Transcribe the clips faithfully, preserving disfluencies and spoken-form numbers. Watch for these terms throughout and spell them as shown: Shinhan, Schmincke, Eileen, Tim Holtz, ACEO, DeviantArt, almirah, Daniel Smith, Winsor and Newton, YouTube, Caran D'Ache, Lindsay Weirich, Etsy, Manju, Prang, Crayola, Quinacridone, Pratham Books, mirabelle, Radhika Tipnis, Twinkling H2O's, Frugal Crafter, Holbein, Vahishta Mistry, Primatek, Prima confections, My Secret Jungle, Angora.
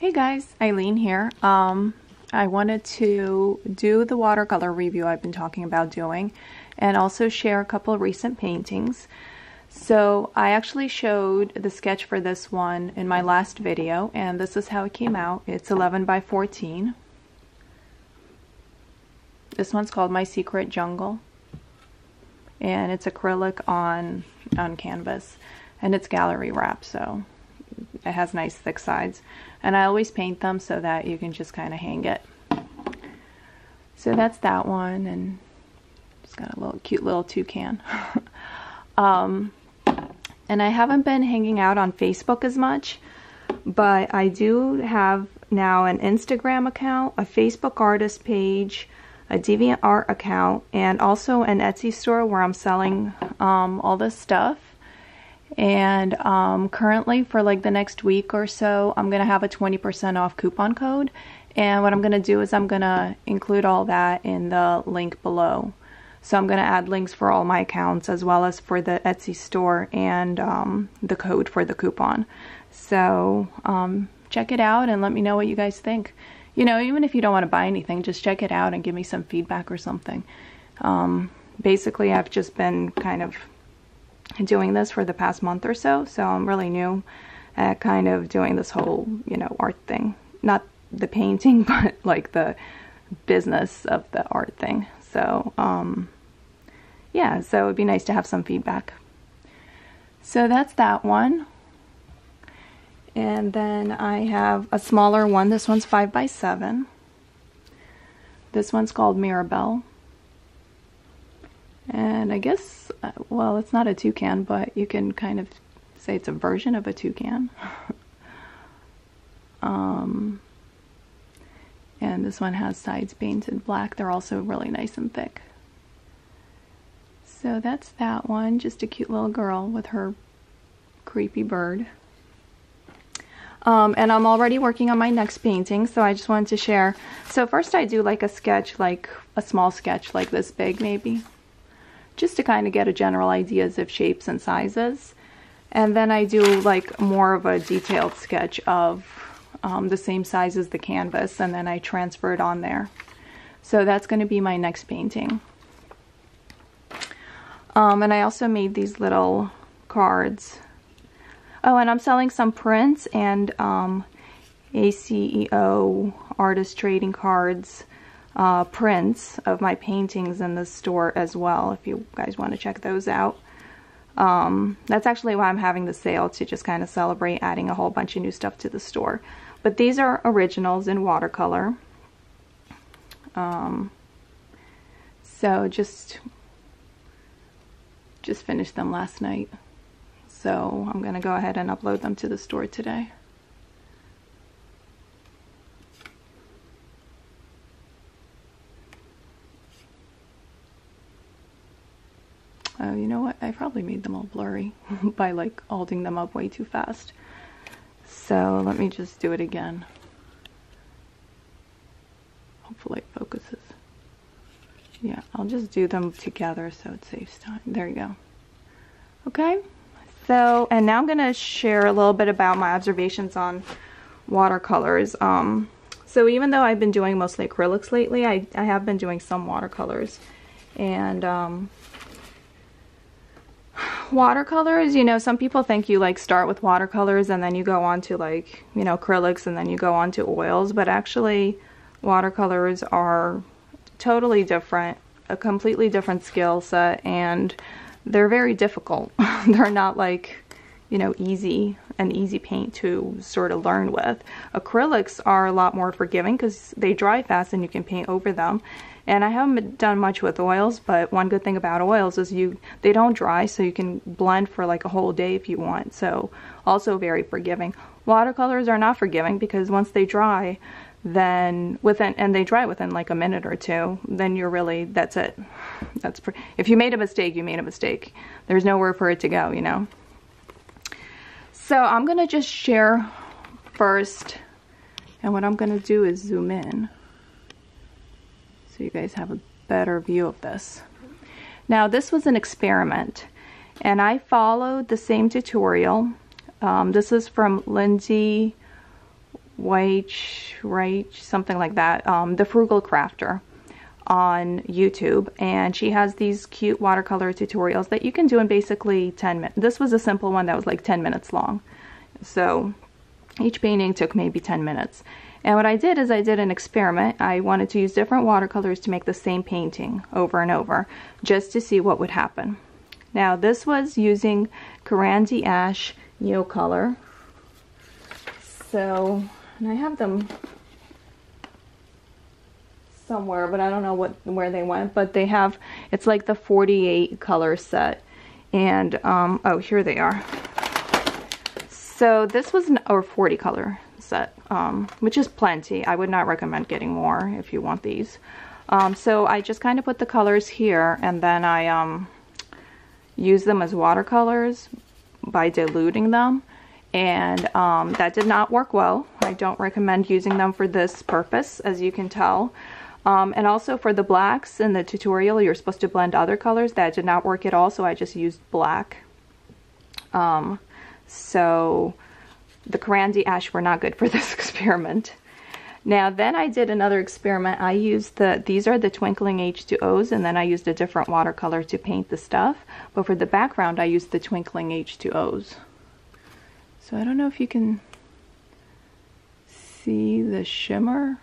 Hey guys, Eileen here. Um, I wanted to do the watercolor review I've been talking about doing and also share a couple of recent paintings. So I actually showed the sketch for this one in my last video, and this is how it came out. It's eleven by fourteen. This one's called My Secret Jungle, and it's acrylic on, on canvas, and it's gallery wrap, so it has nice thick sides, and I always paint them so that you can just kind of hang it. So that's that one, and it's got a little cute little toucan. um, and I haven't been hanging out on Facebook as much, but I do have now an Instagram account, a Facebook artist page, a DeviantArt account, and also an Etsy store where I'm selling um, all this stuff. And um, currently for like the next week or so, I'm going to have a twenty percent off coupon code. And what I'm going to do is I'm going to include all that in the link below. So I'm going to add links for all my accounts as well as for the Etsy store and um, the code for the coupon. So um, check it out and let me know what you guys think. You know, even if you don't want to buy anything, just check it out and give me some feedback or something. Um, basically, I've just been kind of doing this for the past month or so, so I'm really new at kind of doing this whole, you know, art thing. Not the painting, but like the business of the art thing. So, um, yeah, so it'd be nice to have some feedback. So that's that one. And then I have a smaller one. This one's five by seven. This one's called Mirabelle. And I guess, well, it's not a toucan, but you can kind of say it's a version of a toucan. um, and this one has sides painted black. They're also really nice and thick. So that's that one. Just a cute little girl with her creepy bird. Um, and I'm already working on my next painting, so I just wanted to share. So first I do like a sketch, like a small sketch, like this big maybe, just to kind of get a general ideas of shapes and sizes. And then I do like more of a detailed sketch of um, the same size as the canvas, and then I transfer it on there. So that's going to be my next painting. Um, and I also made these little cards. Oh, and I'm selling some prints and um, A C E O artist trading cards. Uh, prints of my paintings in the store as well, if you guys want to check those out. Um, that's actually why I'm having the sale, to just kind of celebrate adding a whole bunch of new stuff to the store. But these are originals in watercolor. Um, so just, just finished them last night. So I'm going to go ahead and upload them to the store today. Oh, you know what? I probably made them all blurry by like holding them up way too fast. So let me just do it again. Hopefully it focuses. Yeah, I'll just do them together so it saves time. There you go. Okay. So, and now I'm going to share a little bit about my observations on watercolors. Um, so even though I've been doing mostly acrylics lately, I, I have been doing some watercolors. And, um... watercolors, you know, some people think you like start with watercolors and then you go on to like, you know, acrylics, and then you go on to oils, but actually watercolors are totally different, a completely different skill set, and they're very difficult. They're not like, you know, easy, an easy paint to sort of learn with. Acrylics are a lot more forgiving because they dry fast and you can paint over them. And I haven't done much with oils, but one good thing about oils is you they don't dry, so you can blend for like a whole day if you want. So also very forgiving. Watercolors are not forgiving because once they dry, then within and they dry within like a minute or two, then you're really that's it. That's pre if you made a mistake, you made a mistake. There's nowhere for it to go, you know. So I'm gonna just share first, and what I'm gonna do is zoom in, so you guys have a better view of this. Now this was an experiment, and I followed the same tutorial. Um, this is from Lindsay Weirich, Weirich, something like that, um, the Frugal Crafter on YouTube, and she has these cute watercolor tutorials that you can do in basically ten minutes. This was a simple one that was like ten minutes long, so each painting took maybe ten minutes. And what I did is I did an experiment. I wanted to use different watercolors to make the same painting over and over just to see what would happen. Now this was using Caran D'Ache Neocolor. So, and I have them somewhere, but I don't know what where they went, but they have, it's like the forty-eight color set. And um oh, here they are. So this was an or forty color set, um which is plenty. I would not recommend getting more if you want these. Um so I just kind of put the colors here, and then I um use them as watercolors by diluting them, and um that did not work well. I don't recommend using them for this purpose, as you can tell. Um, and also for the blacks in the tutorial, you're supposed to blend other colors. That did not work at all, so I just used black. Um, so the Caran D'Ache were not good for this experiment. Now then I did another experiment. I used the, these are the Twinkling H two Os, and then I used a different watercolor to paint the stuff. But for the background, I used the Twinkling H two Os. So I don't know if you can see the shimmer.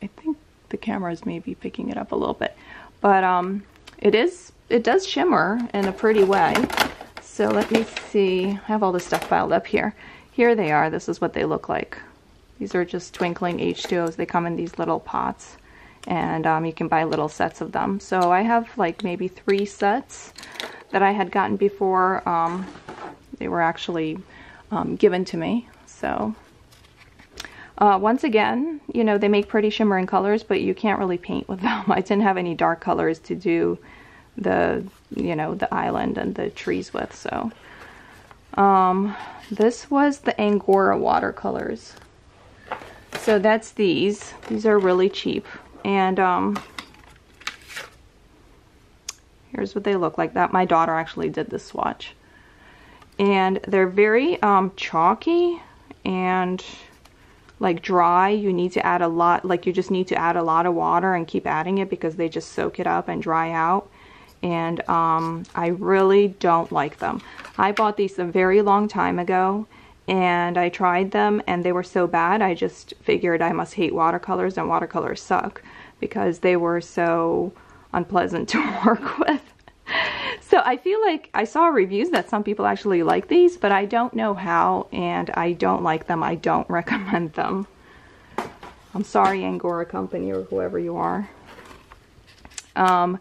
I think the camera is maybe picking it up a little bit, but um, it is, it does shimmer in a pretty way. So let me see, I have all this stuff piled up here. Here they are, this is what they look like. These are just Twinkling H two Os, they come in these little pots, and um, you can buy little sets of them. So I have like maybe three sets that I had gotten before. Um, they were actually um, given to me, so. Uh, once again, you know, they make pretty shimmering colors, but you can't really paint with them. I didn't have any dark colors to do the, you know, the island and the trees with, so. Um, this was the Angora watercolors. So that's these. These are really cheap. And um, here's what they look like. That my daughter actually did this swatch. And they're very um, chalky and like dry. You need to add a lot, like you just need to add a lot of water and keep adding it because they just soak it up and dry out. And um, I really don't like them. I bought these a very long time ago, and I tried them and they were so bad I just figured I must hate watercolors and watercolors suck, because they were so unpleasant to work with. So I feel like I saw reviews that some people actually like these, but I don't know how, and I don't like them. I don't recommend them. I'm sorry, Angora Company, or whoever you are. Um,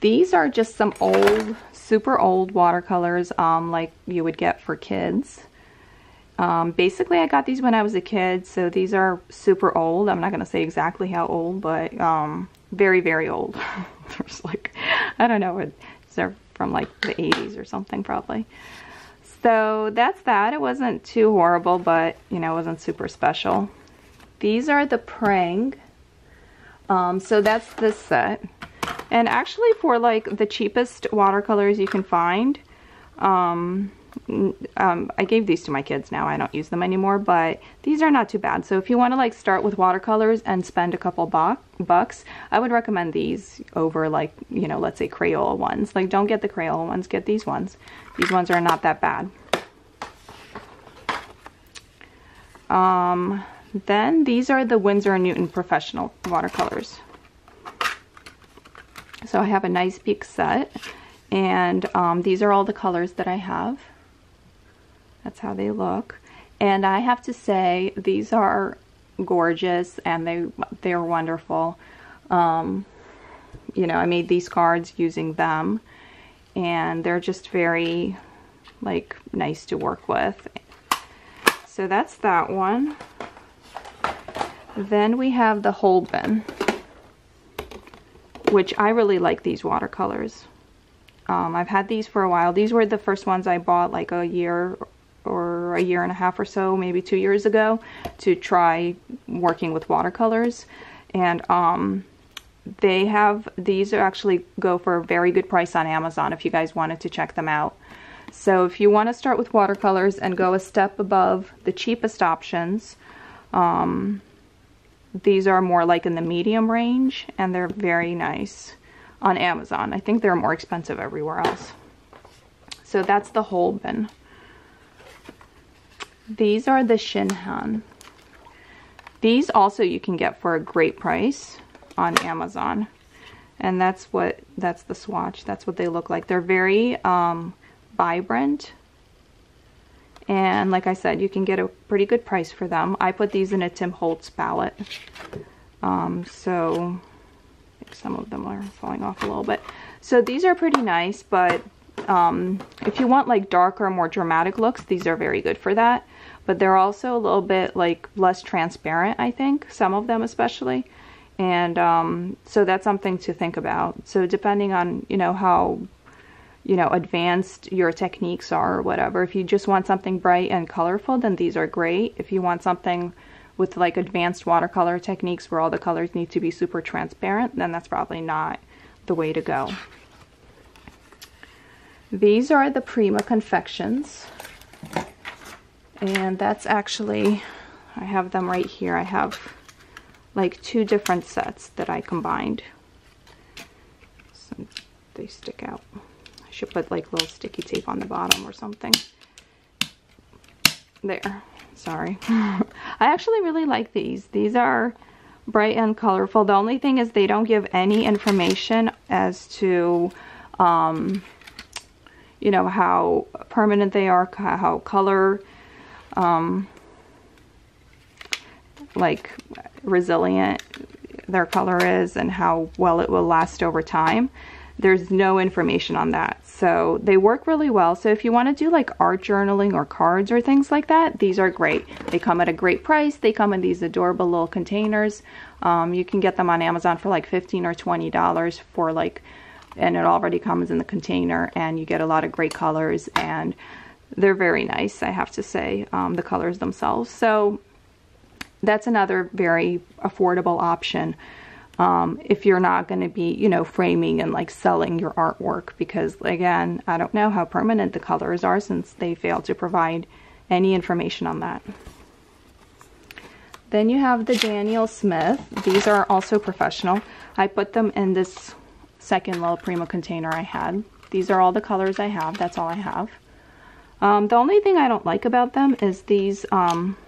these are just some old, super old watercolors, um, like you would get for kids. Um, basically, I got these when I was a kid, so these are super old. I'm not going to say exactly how old, but um, very, very old. There's like, I don't know, they're from like the eighties or something probably. So that's that. It wasn't too horrible, but you know, it wasn't super special. These are the Prang. Um, so that's this set. And actually for like the cheapest watercolors you can find, um, um, I gave these to my kids now. I don't use them anymore, but these are not too bad. So if you want to like start with watercolors and spend a couple bucks, bucks I would recommend these over like, you know, let's say Crayola ones. Like, don't get the Crayola ones, get these ones. These ones are not that bad. Um then these are the Winsor and Newton professional watercolors. So I have a nice big set, and um these are all the colors that I have. That's how they look, and I have to say these are gorgeous, and they they're wonderful. Um you know, I made these cards using them, and they're just very like nice to work with. So that's that one. Then we have the Holbein, which I really like these watercolors. um I've had these for a while. These were the first ones I bought like a year or a year and a half or so, maybe two years ago, to try working with watercolors. And um, they have, these are actually go for a very good price on Amazon if you guys wanted to check them out. So if you want to start with watercolors and go a step above the cheapest options, um, these are more like in the medium range, and they're very nice on Amazon. I think they're more expensive everywhere else. So that's the Holbein. These are the Shinhan. These also you can get for a great price on Amazon. And that's what, that's the swatch. That's what they look like. They're very um, vibrant. And like I said, you can get a pretty good price for them. I put these in a Tim Holtz palette. Um, so I think some of them are falling off a little bit. So these are pretty nice, but um, if you want like darker, more dramatic looks, these are very good for that. But they're also a little bit like less transparent, I think, some of them especially. And um, so that's something to think about. So depending on, you know, how, you know, advanced your techniques are or whatever, if you just want something bright and colorful, then these are great. If you want something with like advanced watercolor techniques where all the colors need to be super transparent, then that's probably not the way to go. These are the Prima Confections. And that's actually, I have them right here. I have like two different sets that I combined. So they stick out. I should put like little sticky tape on the bottom or something. There, sorry. I actually really like these. These are bright and colorful. The only thing is they don't give any information as to, um, you know, how permanent they are, how color, um, like resilient their color is and how well it will last over time. There's no information on that. So they work really well. So if you want to do like art journaling or cards or things like that, these are great. They come at a great price. They come in these adorable little containers. Um, you can get them on Amazon for like fifteen or twenty dollars for like, and it already comes in the container, and you get a lot of great colors, and they're very nice, I have to say, um, the colors themselves. So that's another very affordable option um, if you're not going to be, you know, framing and like selling your artwork, because again, I don't know how permanent the colors are since they fail to provide any information on that. Then you have the Daniel Smith. These are also professional. I put them in this second little Prima container I had. These are all the colors I have. That's all I have. Um, the only thing I don't like about them is these um,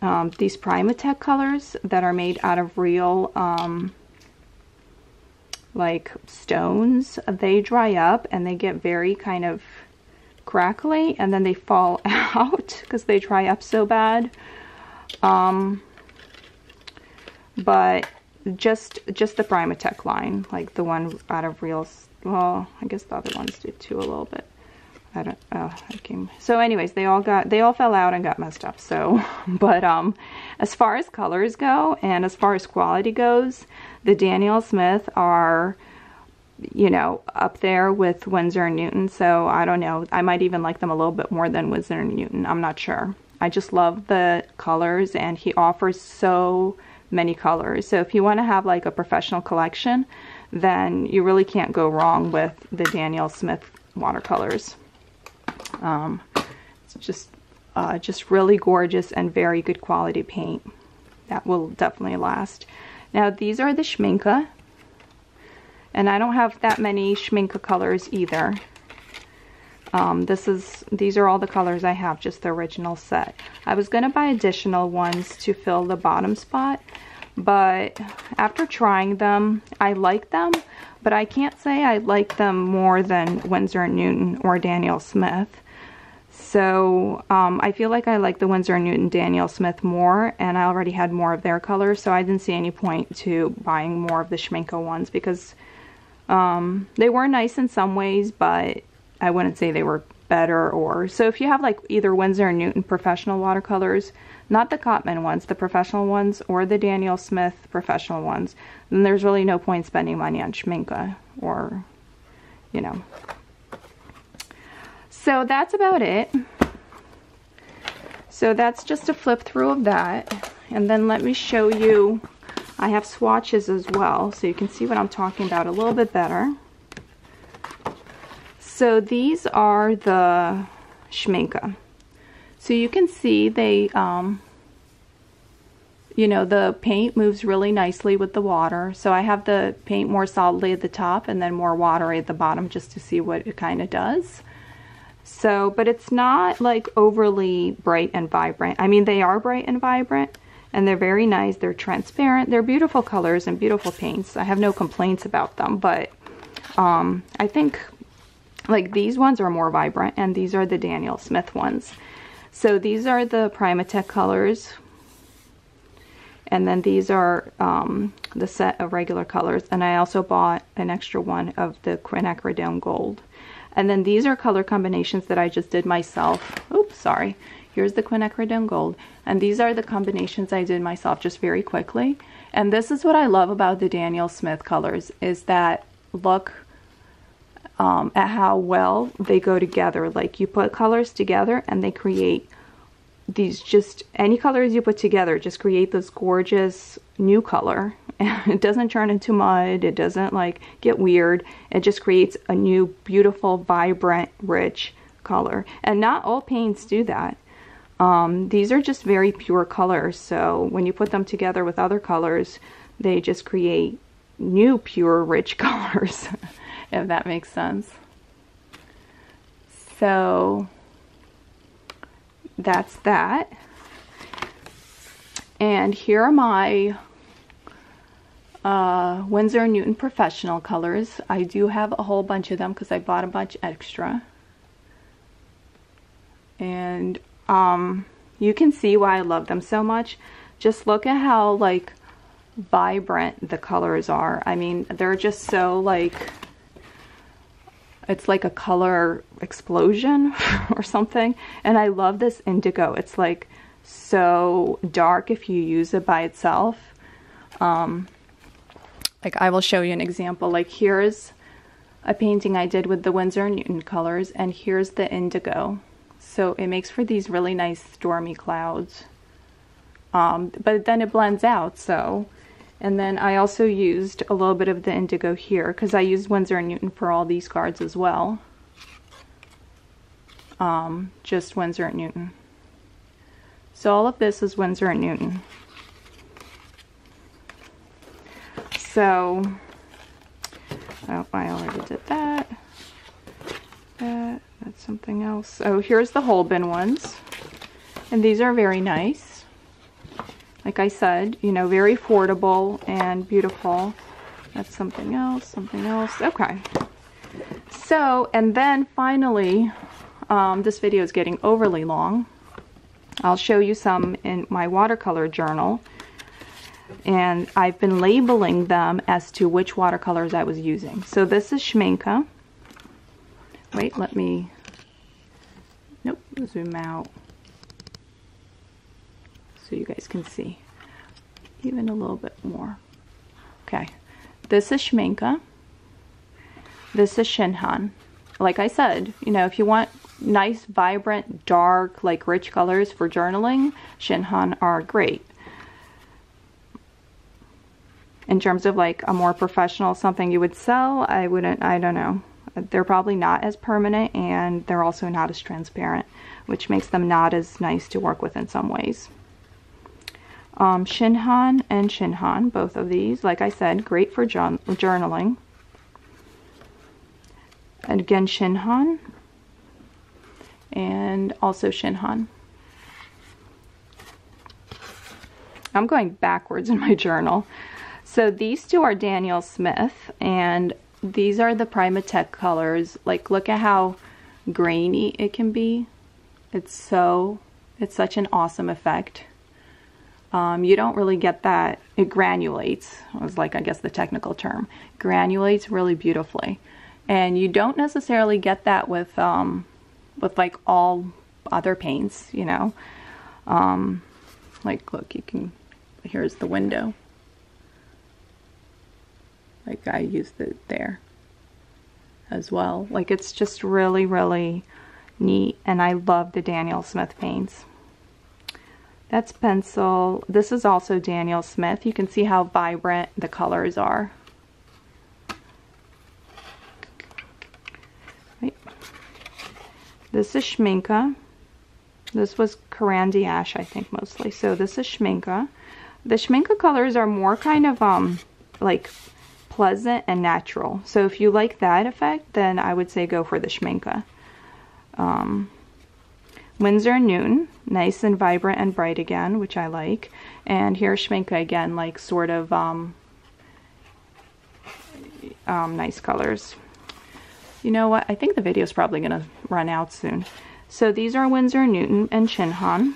Um, these Primatek colors that are made out of real um, like stones. They dry up and they get very kind of crackly, and then they fall out because they dry up so bad. Um, but just just the Primatek line, like the one out of real, well, I guess the other ones did too a little bit. I don't, oh, I came. So anyways, they all got, they all fell out and got messed up. So, but um, as far as colors go and as far as quality goes, the Daniel Smith are, you know, up there with Winsor and Newton. So I don't know, I might even like them a little bit more than Winsor and Newton. I'm not sure. I just love the colors, and he offers so many colors. So if you want to have like a professional collection, then you really can't go wrong with the Daniel Smith watercolors. Um, it's just, uh, just really gorgeous and very good quality paint that will definitely last. Now these are the Schmincke, and I don't have that many Schmincke colors either. Um, this is, these are all the colors I have, just the original set. I was going to buy additional ones to fill the bottom spot, but after trying them, I like them, but I can't say I like them more than Winsor and Newton or Daniel Smith. So um, I feel like I like the Winsor and Newton Daniel Smith more, and I already had more of their colors, so I didn't see any point to buying more of the Schmincke ones, because um, they were nice in some ways, but I wouldn't say they were better. Or so if you have like either Winsor and Newton professional watercolors, not the Cotman ones, the professional ones, or the Daniel Smith professional ones, then there's really no point spending money on Schmincke, or you know. So that's about it. So that's just a flip through of that, and then let me show you, I have swatches as well so you can see what I'm talking about a little bit better. So these are the Schmincke. So you can see they, um, you know, the paint moves really nicely with the water. So I have the paint more solidly at the top and then more watery at the bottom just to see what it kind of does. So, but it's not like overly bright and vibrant. I mean, they are bright and vibrant and they're very nice. They're transparent. They're beautiful colors and beautiful paints. I have no complaints about them, but um, I think like these ones are more vibrant and these are the Daniel Smith ones. So these are the Primatek colors. And then these are um, the set of regular colors. And I also bought an extra one of the Quinacridone Gold. And then these are color combinations that I just did myself. Oops, sorry. Here's the Quinacridone Gold. And these are the combinations I did myself just very quickly. And this is what I love about the Daniel Smith colors, is that look um, at how well they go together. Like you put colors together and they create these, just any colors you put together just create this gorgeous new color. It doesn't turn into mud, it doesn't like get weird, it just creates a new beautiful vibrant rich color. And not all paints do that. Um, these are just very pure colors, so when you put them together with other colors they just create new pure rich colors. If that makes sense. So that's that. And here are my uh, Winsor and Newton Professional colors. I do have a whole bunch of them because I bought a bunch extra. And um, you can see why I love them so much. Just look at how like vibrant the colors are. I mean, they're just so like, it's like a color explosion or something. And I love this indigo. It's like so dark if you use it by itself. Um, like I will show you an example. Like here's a painting I did with the Winsor and Newton colors and here's the indigo. So it makes for these really nice stormy clouds. Um, but then it blends out, so. And then I also used a little bit of the indigo here because I used Winsor and Newton for all these cards as well. Um, just Winsor and Newton. So all of this is Winsor and Newton. So, oh, I already did that. That, that's something else. Oh, here's the Holbein ones. And these are very nice. Like I said, you know, very affordable and beautiful. That's something else, something else. Okay. So, and then finally, um, this video is getting overly long. I'll show you some in my watercolor journal. And I've been labeling them as to which watercolors I was using. So this is Schmincke. Wait, let me, nope, zoom out. So you guys can see even a little bit more. Okay, this is Schmincke. This is Shinhan. Like I said, you know, if you want nice, vibrant, dark, like rich colors for journaling, Shinhan are great. In terms of like a more professional something you would sell, I wouldn't, I don't know. They're probably not as permanent and they're also not as transparent, which makes them not as nice to work with in some ways. Um, Shinhan and Shinhan, both of these, like I said, great for journaling. And again, Shinhan and also Shinhan. I'm going backwards in my journal. So these two are Daniel Smith and these are the Primatek colors. Like look at how grainy it can be. It's so, it's such an awesome effect. Um, you don't really get that, it granulates, was like I guess the technical term, granulates really beautifully. And you don't necessarily get that with, um, with like all other paints, you know. Um, like look, you can, here's the window. Like I used it there as well. Like it's just really, really neat and I love the Daniel Smith paints. That's pencil. This is also Daniel Smith. You can see how vibrant the colors are. Right. This is Schmincke. This was Caran D'Ache, I think, mostly. So this is Schmincke. The Schmincke colors are more kind of um like pleasant and natural. So if you like that effect, then I would say go for the Schmincke. Um, Winsor and Newton, nice and vibrant and bright again, which I like. And here's Schmincke again, like sort of um, um, nice colors. You know what? I think the video is probably going to run out soon. So these are Winsor and Newton and Shinhan.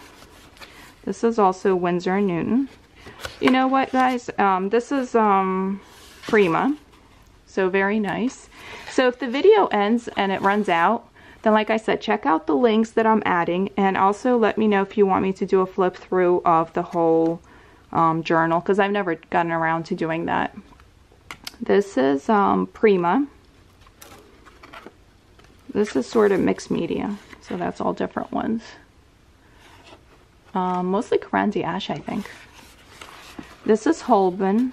This is also Winsor and Newton. You know what, guys? Um, this is um, Prima. So very nice. So if the video ends and it runs out, then like I said, check out the links that I'm adding, and also let me know if you want me to do a flip through of the whole um, journal, because I've never gotten around to doing that. This is um, Prima. This is sort of mixed media, so that's all different ones. Um, mostly Caran D'Ache, I think. This is Holbein.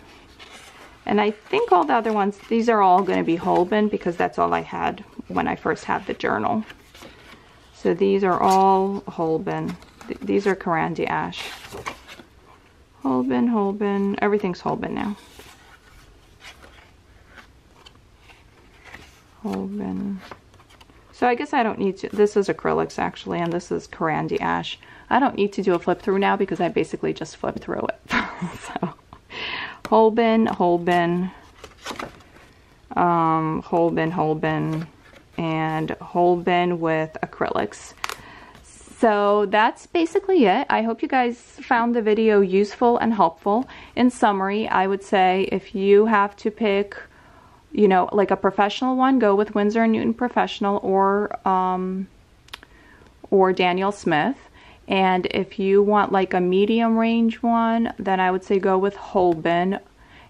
And I think all the other ones, these are all going to be Holbein, because that's all I had when I first had the journal. So these are all Holbein. Th these are Caran D'Ache. Holbein, Holbein, everything's Holbein now. Holbein. So I guess I don't need to, this is acrylics actually, and this is Caran D'Ache. I don't need to do a flip through now, because I basically just flipped through it. So. Holbein, Holbein, um, Holbein, Holbein, and Holbein with acrylics. So that's basically it. I hope you guys found the video useful and helpful. In summary, I would say if you have to pick, you know, like a professional one, go with Winsor and Newton Professional or, um, or Daniel Smith. And if you want like a medium range one, then I would say go with Holbein.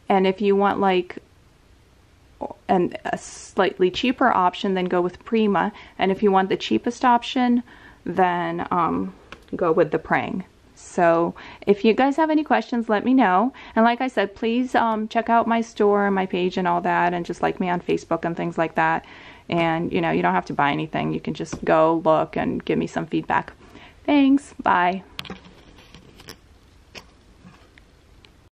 And if you want like an, a slightly cheaper option, then go with Prima. And if you want the cheapest option, then um, go with the Prang. So if you guys have any questions, let me know. And like I said, please um, check out my store and my page and all that, and just like me on Facebook and things like that. And you know, you don't have to buy anything. You can just go look and give me some feedback. Thanks. Bye.